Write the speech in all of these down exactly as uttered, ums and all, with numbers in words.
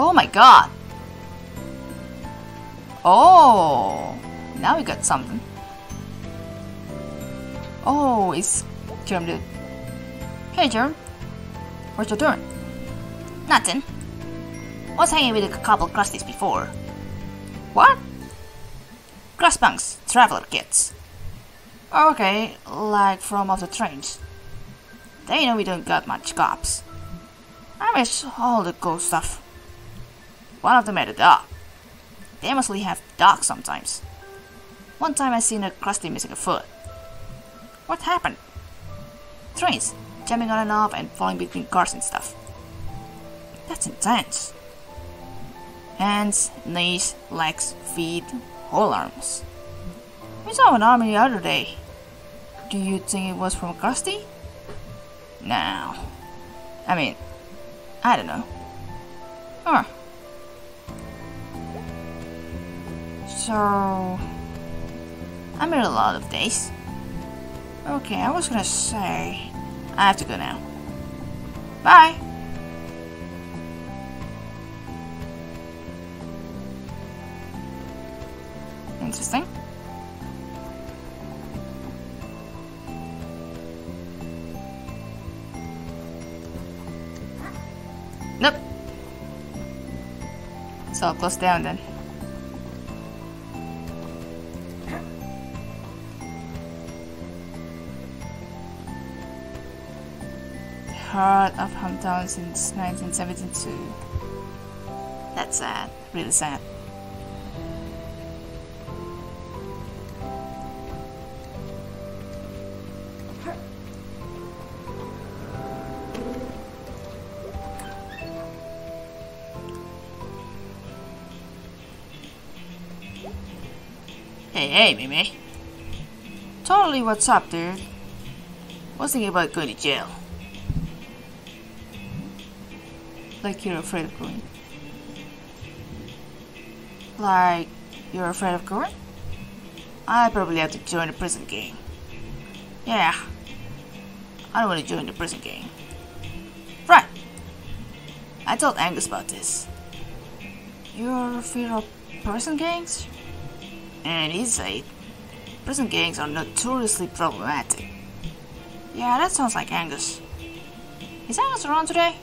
Oh my god. Oh, now we got something. Oh, it's Germ, dude. Hey Germ, what you doing? Nothing. Was hanging with a couple crusties before. What? Crustpunks, traveler kids. Okay, like from off the trains. They know we don't got much cops. I miss all the cool stuff. One of them had a dog. They mostly have dogs sometimes. One time I seen a crusty missing a foot. What happened? Trains, jumping on and off and falling between cars and stuff. That's intense. Hands, knees, legs, feet, whole arms. We saw an arm the other day. Do you think it was from Krusty? No. I mean, I don't know. Huh. So, I made a lot of days. Okay, I was gonna say, I have to go now. Bye! Interesting. Nope. So I'll close down then. Heart of hometown since nineteen seventy-two. That's sad. Really sad. Hey, Mimi. Totally, what's up, dude? Was thinking about going to jail. Like you're afraid of going. Like you're afraid of going? I probably have to join the prison gang. Yeah. I don't want to join the prison gang. Right. I told Angus about this. Your fear of prison gangs? And he said, prison gangs are notoriously problematic. Yeah, that sounds like Angus. Is Angus around today?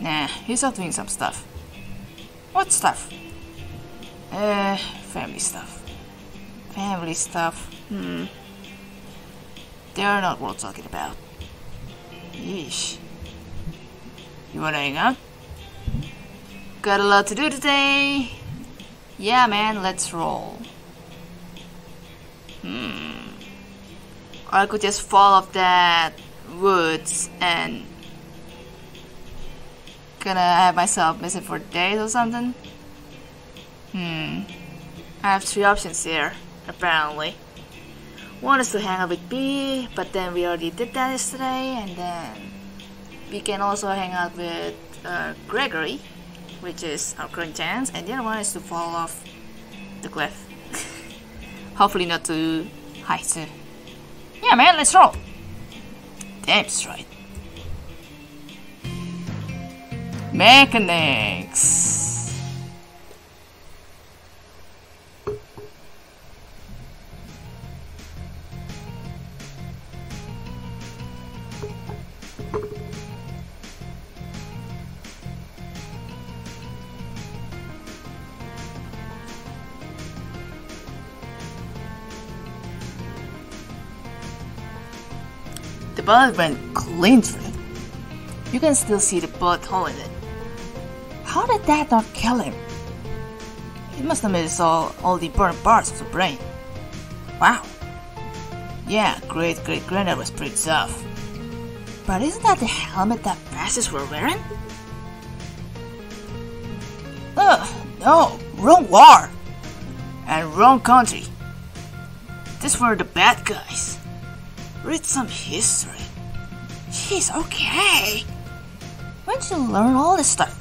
Nah, he's out doing some stuff. What stuff? Uh, family stuff. Family stuff, hmm. They're not worth talking about. Yeesh. You wanna hang out? Got a lot to do today. Yeah, man, let's roll. Hmm. Or I could just fall off that woods and gonna have myself missing for days or something. Hmm. I have three options here, apparently. One is to hang out with Bea, but then we already did that yesterday, and then we can also hang out with uh, Gregory, which is our current chance, and the other one is to fall off the cliff. Hopefully not too high soon. Yeah man, let's roll! Damn straight. Mechanics! The bullet went clean through it. You can still see the bullet hole in it. How did that not kill him? It must have missed all, all the burnt parts of the brain. Wow. Yeah, great-great-granddad was pretty tough. But isn't that the helmet that bastards were wearing? Ugh, no, wrong war! And wrong country. These were the bad guys. Read some history. Jeez, okay. When did you learn all this stuff?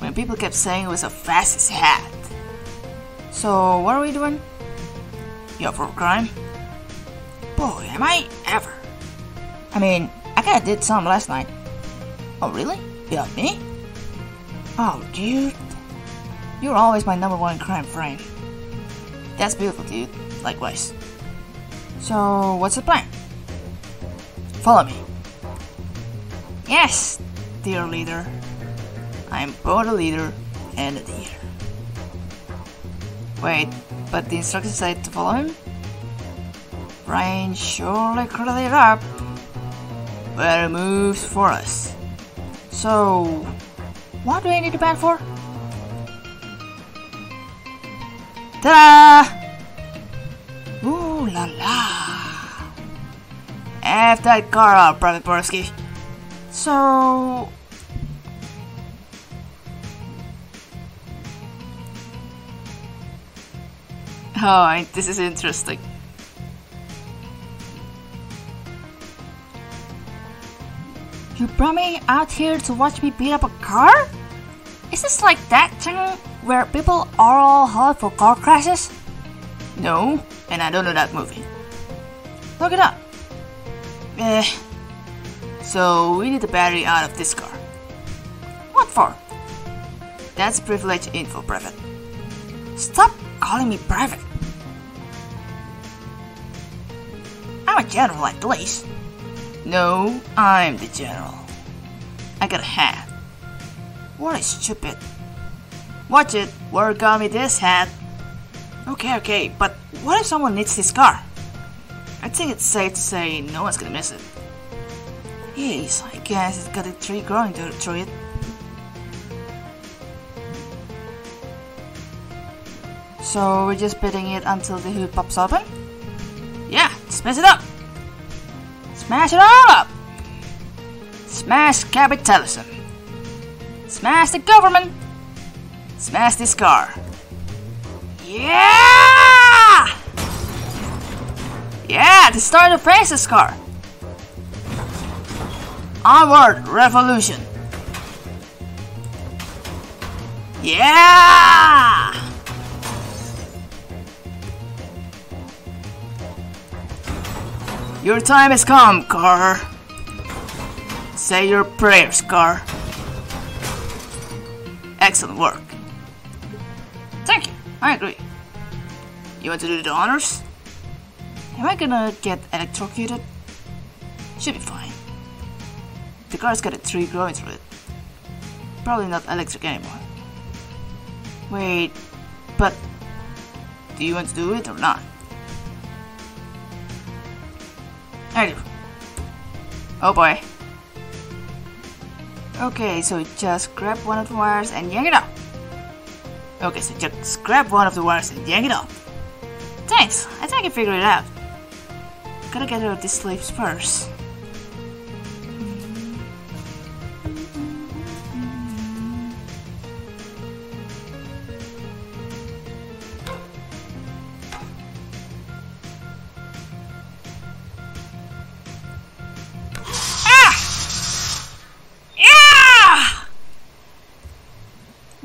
When people kept saying it was a fascist hat. So, what are we doing? You up for a crime? Boy, am I ever. I mean, I kinda did some last night. Oh, really? You up me? Oh, dude. You're always my number one crime frame. That's beautiful, dude. Likewise. So, what's the plan? Follow me. Yes, dear leader. I'm both a leader and a deer. Wait, but the instructions said to follow him? Brian surely cleared it up. Better moves for us. So, what do I need the bag for? Ta-da! Ooh la la! F that car up, Private Borowski. So, oh, I, this is interesting. You brought me out here to watch me beat up a car? Is this like that channel where people are all hot for car crashes? No, and I don't know that movie. Look it up. Eh. So we need the battery out of this car. What for? That's privileged info, Private. Stop calling me Private. I'm a general at least. No, I'm the general. I got a hat. What is stupid? Watch it, where got me this hat? Okay, okay, but what if someone needs this car? I think it's safe to say no one's gonna miss it. Yes, I guess it's got a tree growing through it. So we're just beating it until the hood pops open? Yeah, smash it up! Smash it all up! Smash capitalism! Smash the government! Smash this car! Yeah! Yeah, destroy the princess car! Onward, revolution! Yeah! Your time has come, car. Say your prayers, car. Excellent work. Thank you, I agree. You want to do the honors? Am I gonna get electrocuted? Should be fine. The car's got a tree growing through it. Probably not electric anymore. Wait, but do you want to do it or not? I do. Oh boy. Okay, so just grab one of the wires and yank it up. Okay, so just grab one of the wires and yank it up. Thanks, I think I can figure it out. Gotta get rid of these sleeves first.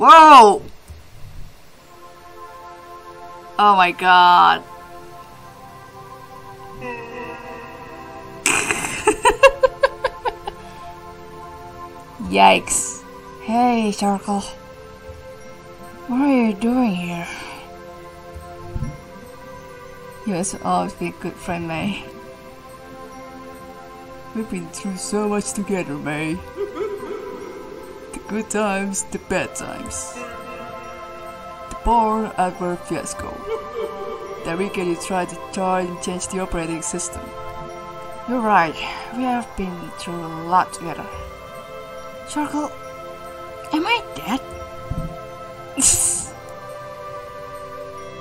Whoa! Oh my god. Yikes. Hey, Charcoal. What are you doing here? You must always be a good friend, Mae. We've been through so much together, Mae. Good times, the bad times. The poor Adverb fiasco. That weekend you tried to try and change the operating system. You're right, we have been through a lot together. Charcoal, am I dead?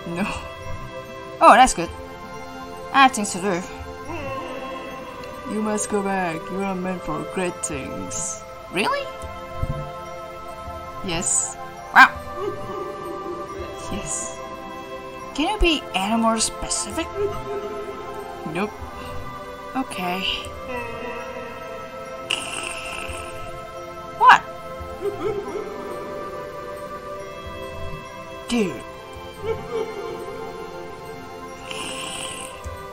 No. Oh, that's good. I have things to do. You must go back, you are meant for great things. Really? Yes. Wow. Yes. Can you be any more specific? Nope. Okay. What? Dude.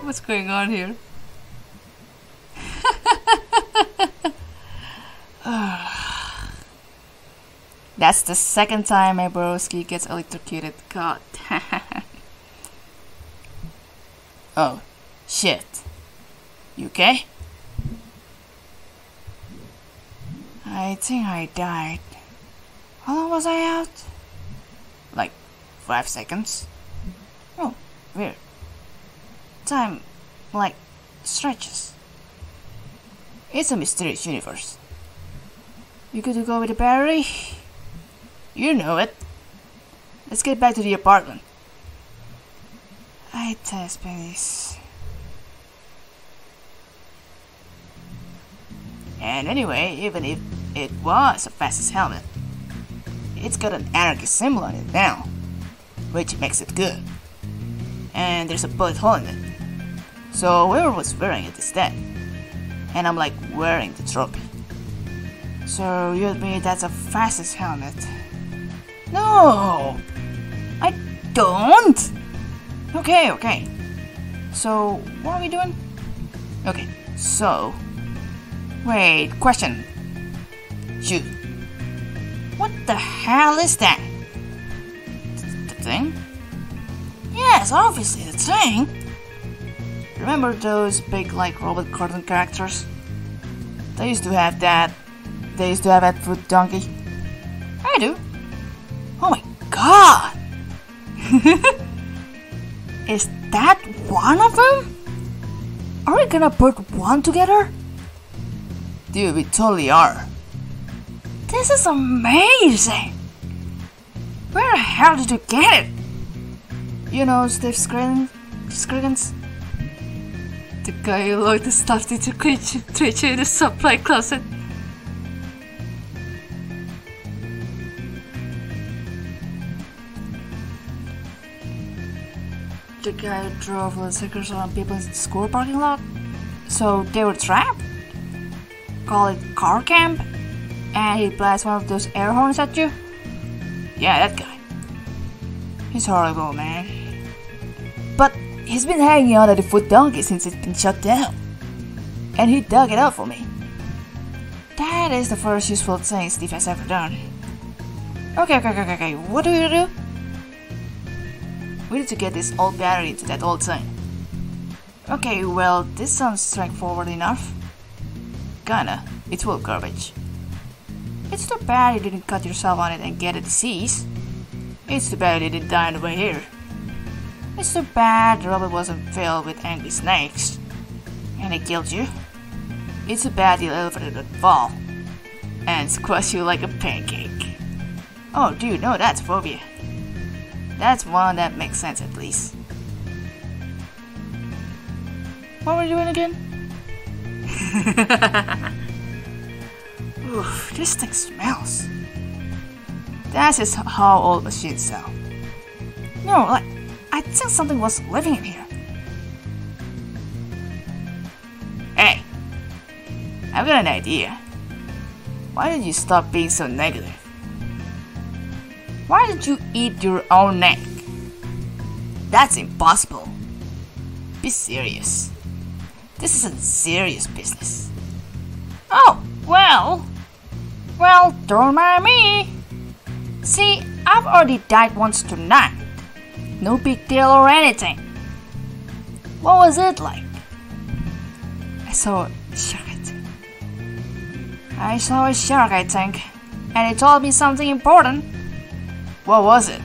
What's going on here? That's the second time Mae Borowski gets electrocuted. God. Oh, shit. You okay? I think I died. How long was I out? Like, five seconds? Oh, weird. Time, like, stretches. It's a mysterious universe. You good to go with the battery? You know it. Let's get back to the apartment. I test space. And anyway, even if it was a fascist helmet, it's got an anarchist symbol on it now, which makes it good. And there's a bullet hole in it. So whoever was wearing it is dead. And I'm like wearing the trophy. So you admit that's a fascist helmet? No! I don't! Okay, okay. So, what are we doing? Okay, so... Wait, question. Shoot. What the hell is that? The thing? Yes, obviously the thing! Remember those big, like, Robert Carton characters? They used to have that. They used to have that food donkey. I do. Oh my god! Is that one of them? Are we gonna put one together? Dude, we totally are. This is amazing! Where the hell did you get it? You know Steve Scriggins? The guy who locked the stuffed into creature, creature in the supply closet. The guy who drove the stickers on people in the school parking lot, so they were trapped. Call it car camp, and he blasts one of those air horns at you. Yeah, that guy. He's horrible, man. But he's been hanging out at the food donkey since it's been shut down, and he dug it up for me. That is the first useful thing Steve has ever done. Okay, okay, okay, okay. What do we do? We need to get this old battery into that old thing. Okay, well, this sounds straightforward enough. Kinda. It's wool garbage. It's too bad you didn't cut yourself on it and get a disease. It's too bad you didn't die on the way here. It's too bad the robot wasn't filled with angry snakes and it killed you. It's too bad the elevator didn't fall and squash you like a pancake. Oh dude, no, that's phobia. That's one that makes sense at least. What were we doing again? Oof, this thing smells. That's just how old machines smell. No, like, I think something was living in here. Hey, I've got an idea. Why don't you stop being so negative? Why don't you eat your own neck? That's impossible. Be serious. This isn't serious business. Oh, well. Well, don't mind me. See, I've already died once tonight. No big deal or anything. What was it like? I saw a shark, I think. I saw a shark, I think. And it told me something important. What was it?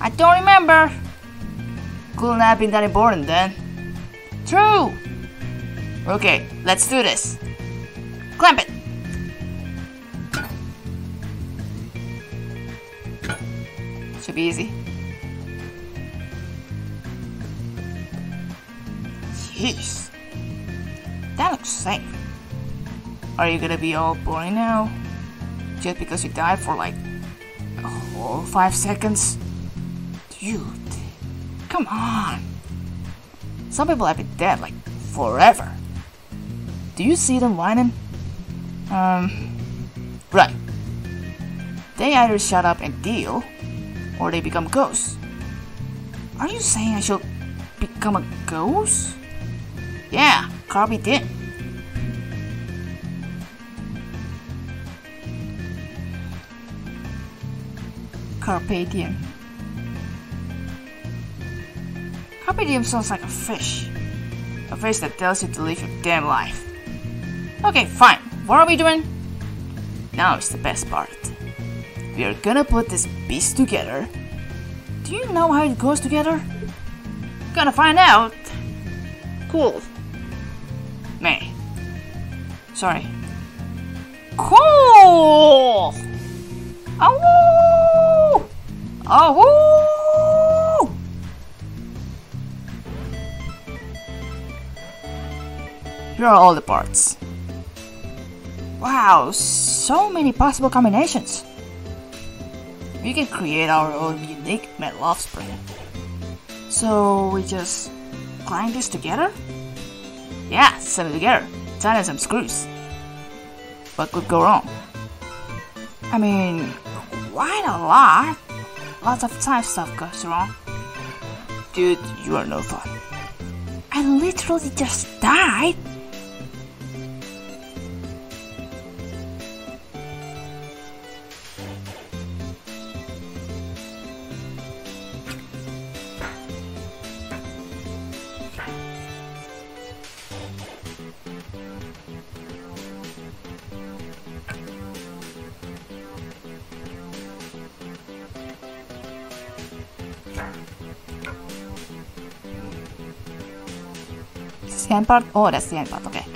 I don't remember. Couldn't have been that important then. True! Okay, let's do this. Clamp it! Should be easy. Jeez. That looks safe. Are you gonna be all boring now? Just because you died for like... Oh, five seconds? Dude, come on! Some people have been dead like forever. Do you see them whining? Um, right. They either shut up and deal, or they become ghosts. Are you saying I should become a ghost? Yeah, Kirby did. Carpe diem. Carpe diem sounds like a fish. A fish that tells you to live your damn life. Okay, fine. What are we doing? Now is the best part. We are gonna put this beast together. Do you know how it goes together? Gonna find out. Cool. Mae. Sorry. Cool! Oh! Oh! Here are all the parts. Wow, so many possible combinations. We can create our own unique metal offspring. So we just climb this together? Yeah, sew it together. Tighten in some screws. What could go wrong? I mean, quite a lot. Lots of time stuff goes wrong. Dude, you are no fun. I literally just died. The end part? Oh, that's the end part, okay.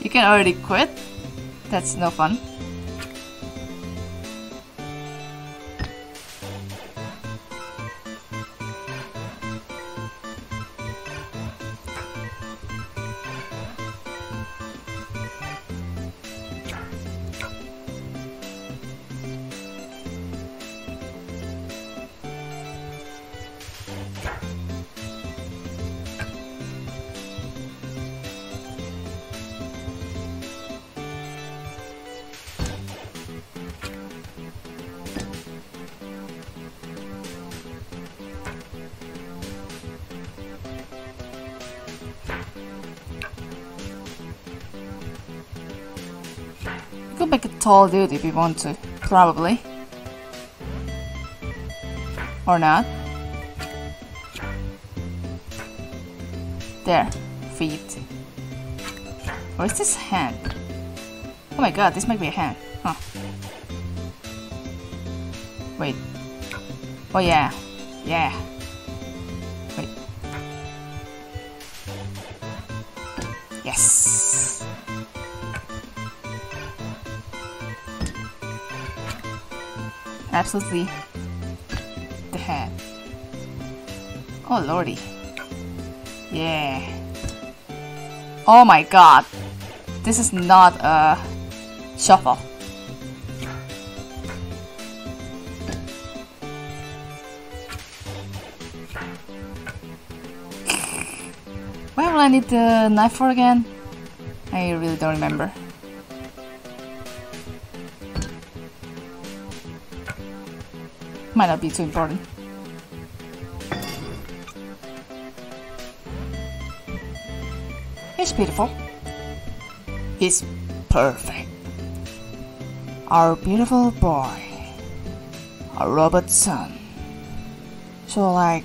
You can already quit? That's no fun. Could make a tall dude if you want to, probably. Or not. There. Feet. Where's this hand? Oh my god, this might be a hand. Huh. Wait. Oh yeah. Yeah. Wait. Yes. Absolutely the head. Oh lordy. Yeah. Oh my god. This is not a shuffle. Where will I need the knife for again? I really don't remember. Might not be too important. He's beautiful. He's perfect. Our beautiful boy. Our robot son. So like,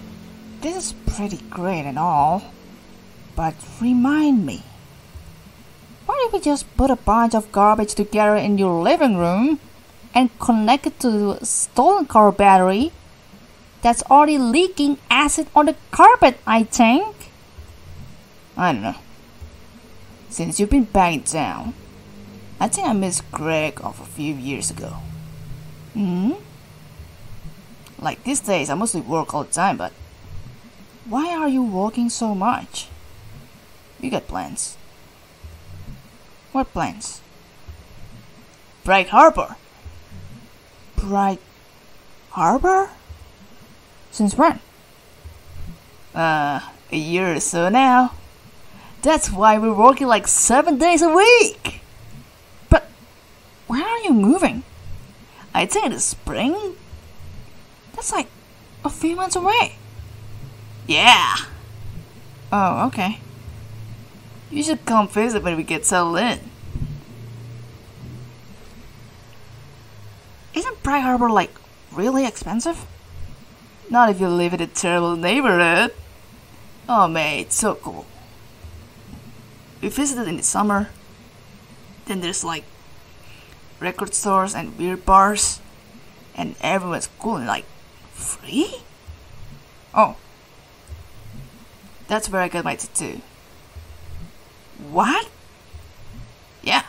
this is pretty great and all. But remind me. Why don't we just put a bunch of garbage together in your living room? And connect it to a stolen car battery that's already leaking acid on the carpet, I think. I don't know. Since you've been back in town, I think I missed Gregg off a few years ago. Hmm? Like these days, I mostly work all the time, but why are you working so much? You got plans. What plans? Bright Harbor! Bright Harbor? Since when? Uh, a year or so now. That's why we're working like seven days a week! But, where are you moving? I I'd say it is spring. That's like a few months away. Yeah. Oh, okay. You should come visit when we get settled in. Isn't Bright Harbor like really expensive? Not if you live in a terrible neighborhood. Oh, mate, so cool. We visited in the summer. Then there's like record stores and beer bars, and everyone's cool and like free. Oh, that's where I got my tattoo. What? Yeah.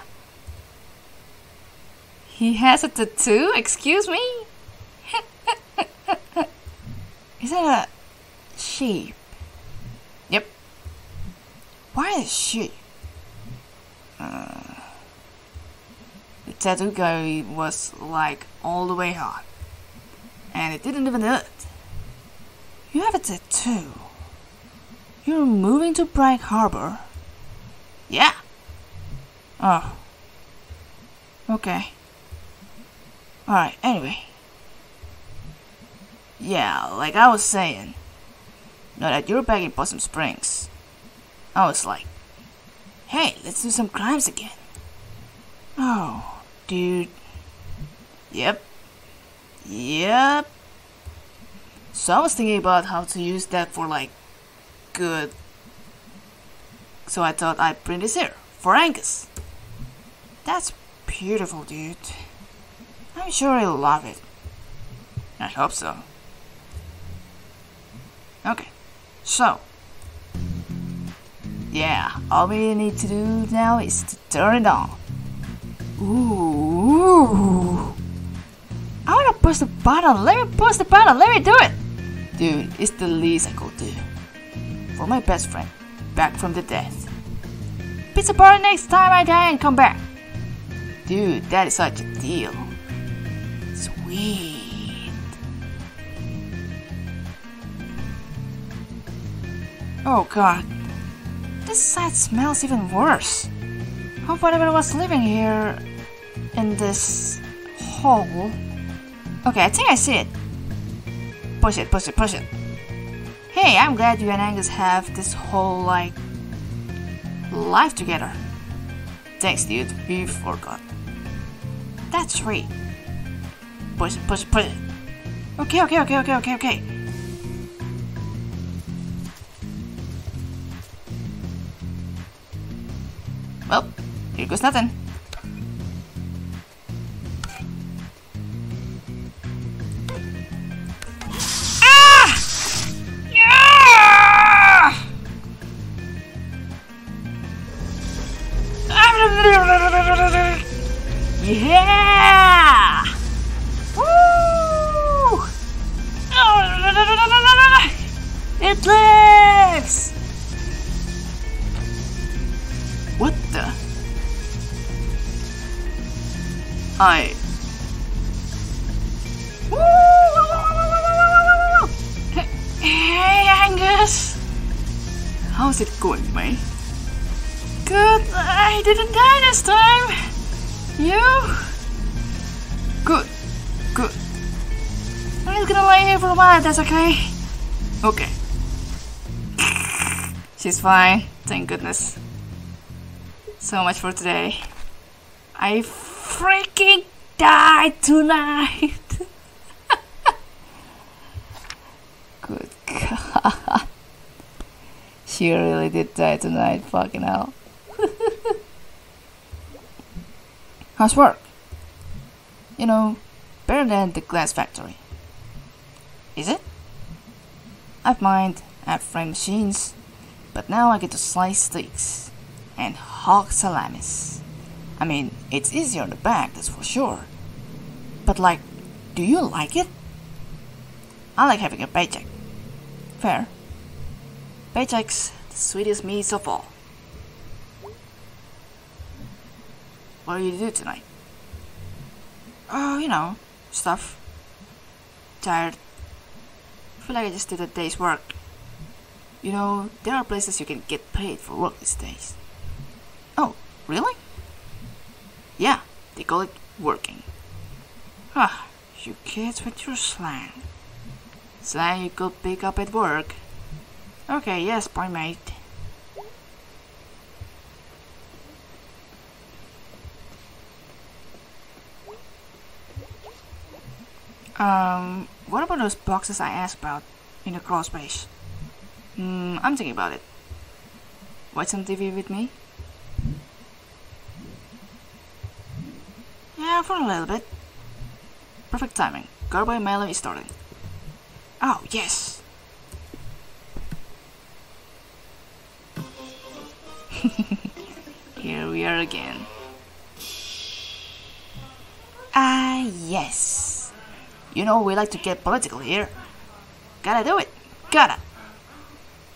He has a tattoo? Excuse me? Is that a sheep? Yep. Why a sheep? Uh, the tattoo guy was like all the way hot. And it didn't even hurt. You have a tattoo. You're moving to Bright Harbor? Yeah. Oh. Okay. Alright, anyway. Yeah, like I was saying. Now that you're back in Possum Springs, I was like, hey, let's do some crimes again. Oh, dude. Yep. Yep. So I was thinking about how to use that for like good. So I thought I'd print this here for Angus. That's beautiful, dude. I'm sure he'll love it. I hope so. Okay, so yeah, all we need to do now is to turn it on. Ooh. I wanna push the button. Let me push the button. Let me do it. Dude, it's the least I could do for my best friend back from the death. Pizza bar next time I die and come back. Dude, that is such a deal. Sweet. Oh god. This side smells even worse. Hope whatever was living here in this hole. Okay, I think I see it. Push it, push it, push it. Hey, I'm glad you and Angus have this whole, like, life together. Thanks, dude. We forgot. That's right. Push it, push it, push it. Okay, okay, okay, okay, okay, okay. Well, here goes nothing. Yeah! Woo! It lives! What the? I... Woo! Hey, Angus! How's it going, Mae? Good, I didn't die this time! You? Good. Good. I'm just gonna lay here for a while, that's okay. Okay. She's fine, thank goodness. So much for today. I freaking died tonight! Good god. She really did die tonight, fucking hell. How's work? You know, better than the glass factory. Is it? I've mined, I've framed machines, but now I get to slice steaks and hog salamis. I mean, it's easier on the back, that's for sure. But like, do you like it? I like having a paycheck. Fair. Paychecks, the sweetest meats of all. What do you do tonight? Oh, you know, stuff. Tired. I feel like I just did a day's work. You know, there are places you can get paid for work these days. Oh, really? Yeah, they call it working. Ah, you kids with your slang. Slang you could pick up at work. Okay, yes, boy mate. Um, what about those boxes I asked about in the crawl space? Hmm, I'm thinking about it. Watch some T V with me? Yeah, for a little bit. Perfect timing. Girlboy Melo is starting. Oh, yes! Here we are again. Ah, yes! You know, we like to get political here. Gotta do it. Gotta.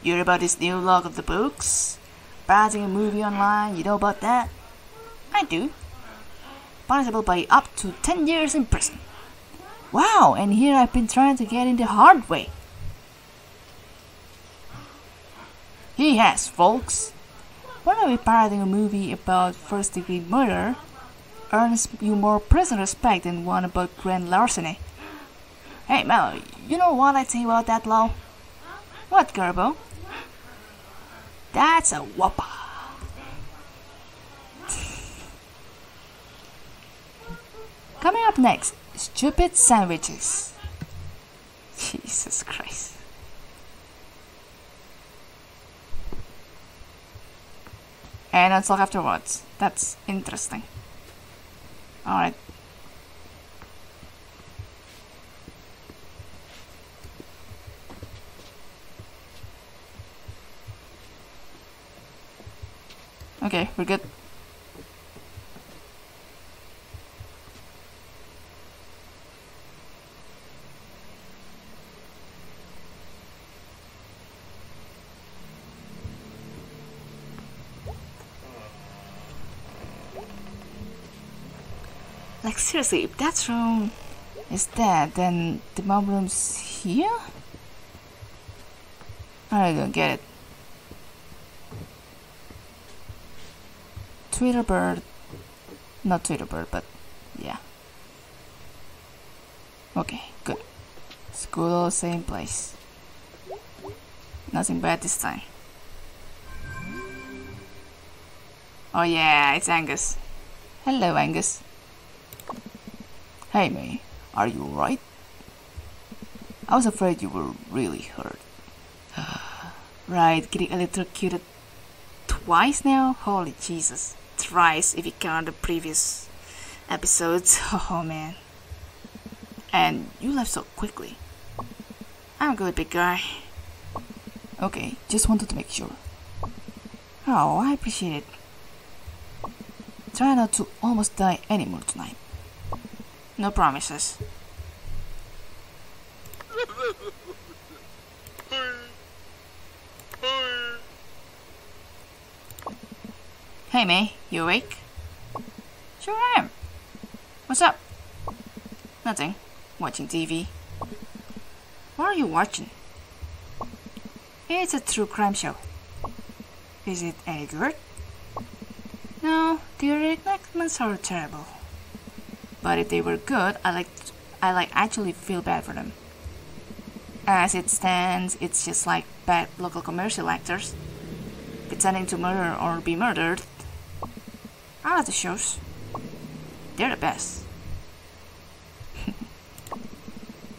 You heard about this new log of the books? Browsing a movie online, you know about that? I do. Punishable by up to ten years in prison. Wow, and here I've been trying to get in the hard way. He has, folks. Why are we pirating a movie about first-degree murder? Earns you more prison respect than one about grand larceny. Hey Mel, you know what I think about that law? What, Gerbo? That's a whopper. Coming up next, stupid sandwiches. Jesus Christ. And I'll talk afterwards. That's interesting. Alright. Okay, we're good. Like seriously, if that room is dead, then the mom room's here? I don't get it. Tweeterbird, not Tweeterbird, but yeah. Okay, good. School, same place. Nothing bad this time. Oh yeah, it's Angus. Hello, Angus. Hey Mae, are you alright? I was afraid you were really hurt. Right, getting electrocuted twice now? Holy Jesus. Thrice if you count the previous episodes. Oh man. And you left so quickly. I'm good, big guy. Okay, just wanted to make sure. Oh, I appreciate it. Try not to almost die anymore tonight. No promises. Hey Mae, you awake? Sure am. What's up? Nothing. Watching T V. What are you watching? It's a true crime show. Is it any good? No, the reenactments are terrible. But if they were good, I like, I like actually feel bad for them. As it stands, it's just like bad local commercial actors pretending to murder or be murdered. I love the shows. They're the best.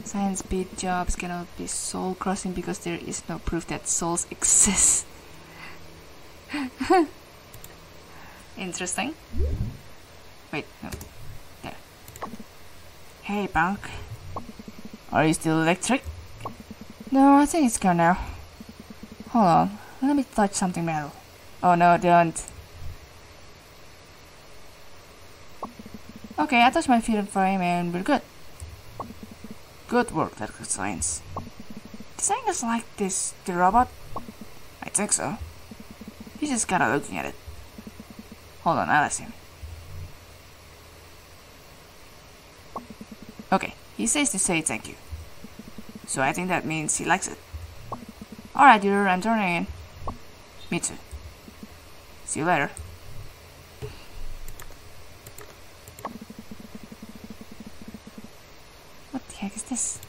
Science beat jobs cannot be soul-crossing because there is no proof that souls exist. Interesting. Wait, no. Hey, punk. Are you still electric? No, I think it's gone now. Hold on, let me touch something metal. Oh no, don't. Okay, I touched my feet and frame and we're good. Good work, that good science. Does Angus like this, the robot? I think so. He's just kinda looking at it. Hold on, I'll ask him. Okay, he says to say thank you. So I think that means he likes it. Alright dear, I'm turning in. Me too. See you later. heck is this?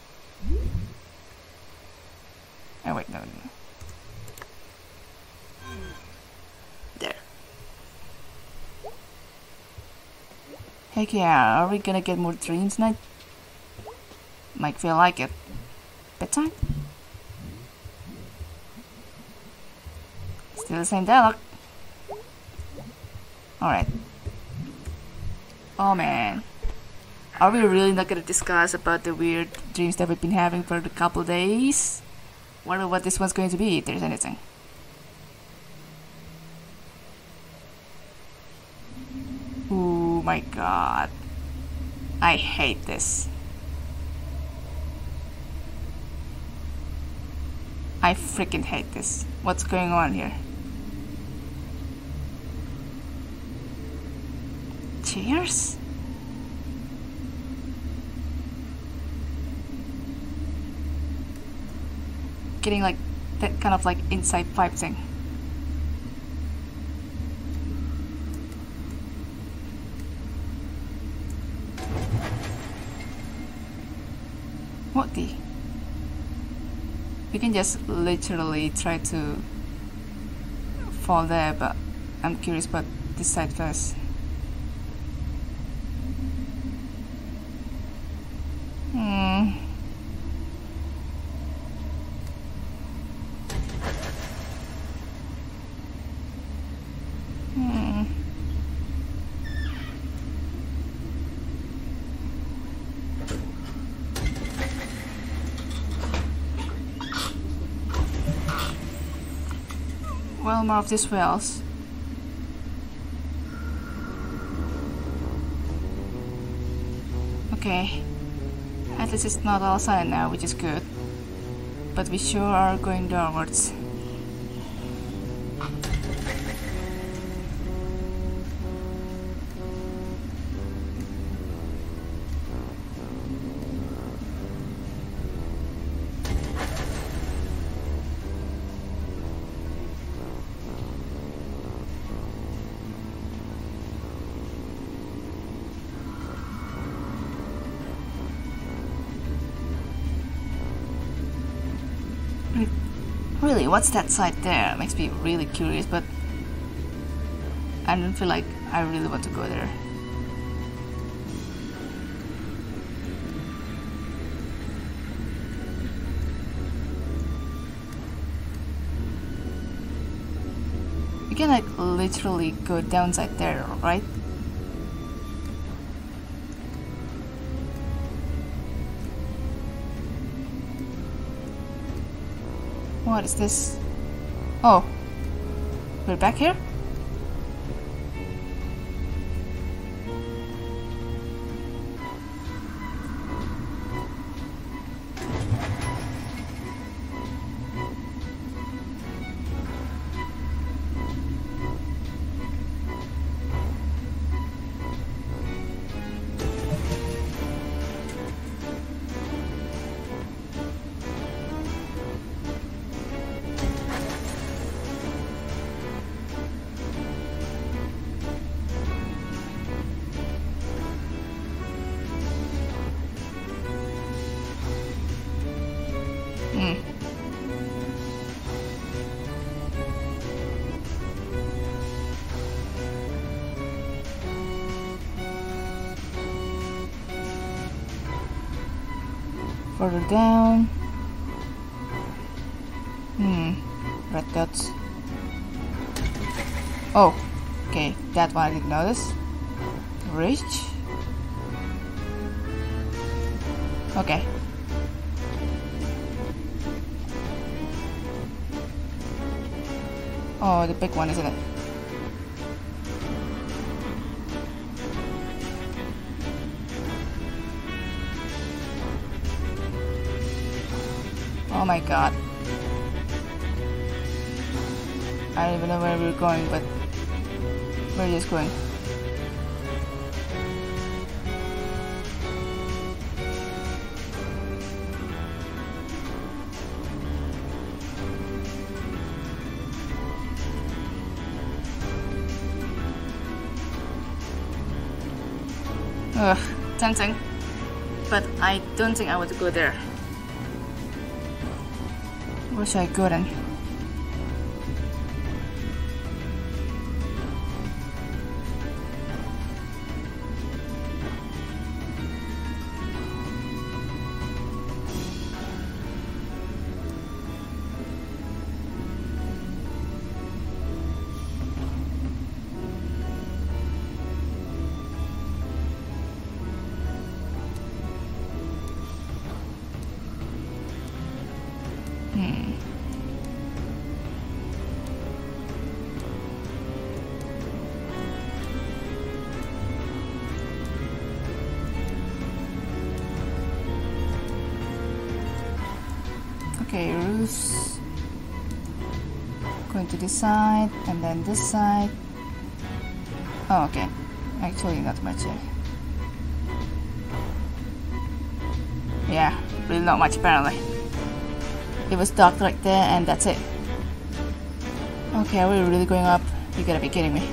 Oh wait, no, no, no. There. Heck yeah, are we gonna get more dreams tonight? Might feel like it. Bedtime? Still the same dialogue. Alright. Oh man. Are we really not gonna discuss about the weird dreams that we've been having for a couple of days? Wonder what this one's going to be, if there's anything. Oh my god. I hate this. I freaking hate this. What's going on here? Cheers? Getting like that kind of like inside vibe thing. What the? We can just literally try to fall there, but I'm curious about this side first. Hmm. Hmm. Well, more of these wells. Okay. At least it's not all silent now, which is good. But we sure are going downwards. Really, what's that side there? Makes me really curious, but I don't feel like I really want to go there. You can like literally go downside there, right? What is this? Oh, we're back here? Further down. Hmm. Red dots. Oh. Okay. That one I didn't notice. Bridge. Okay. Oh, the big one, isn't it? Oh my god. I don't even know where we're going, but we're just going. Ugh, tempting. but I don't think I want to go there. Wish I couldn't. Okay, roofs, going to this side, and then this side. Oh, okay, actually not much here. Yeah, really not much apparently. It was dark right there and that's it. Okay, are we really going up? You gotta be kidding me.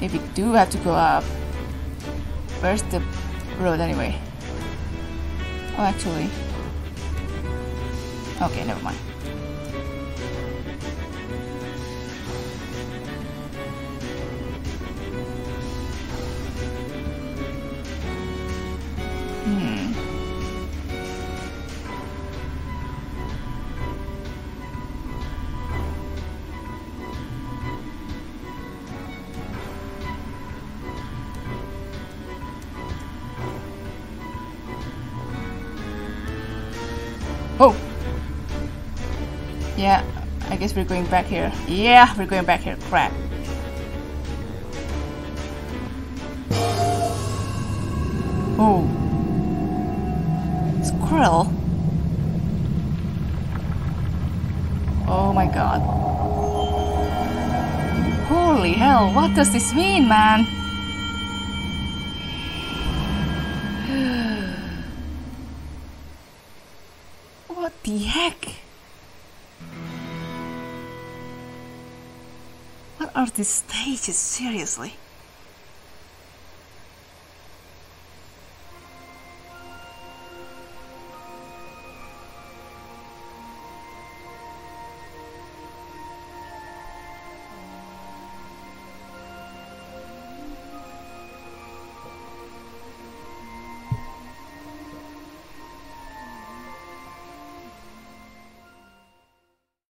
If you do have to go up, where's the road anyway? Oh, actually. Okay, never mind. Hmm. Oh! Yeah, I guess we're going back here. Yeah, we're going back here. Crap. Oh. Squirrel. Oh my god. Holy hell, what does this mean, man? What the heck? What are these stages, seriously?